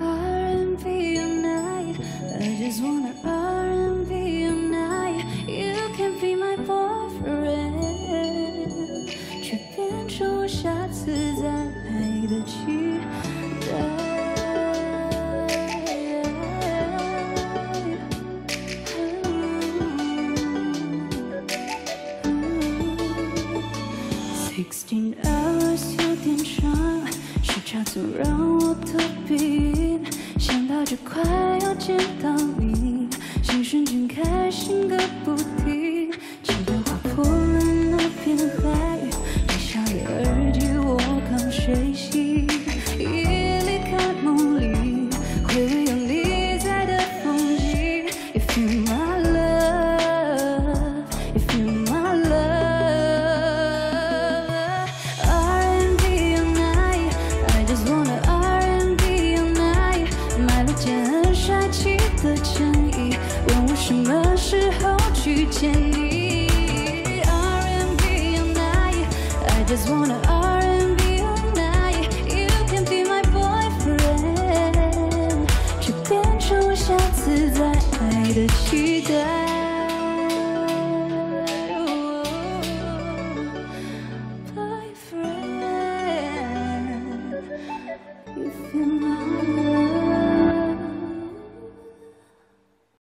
R&B all night. I just wanna R&B all night. You can be my boyfriend. 却变成我下次再爱的期待。16 hours 有点长，时差总让我头晕。想到就快要见到你，心瞬间开心个不停。情感划破了那片海，你下的耳机我刚睡醒，夜里看梦里，回味有你在的风景。If you my love, if you my love。的建议，问我什么时候去见你。R&B all night, I just wanna.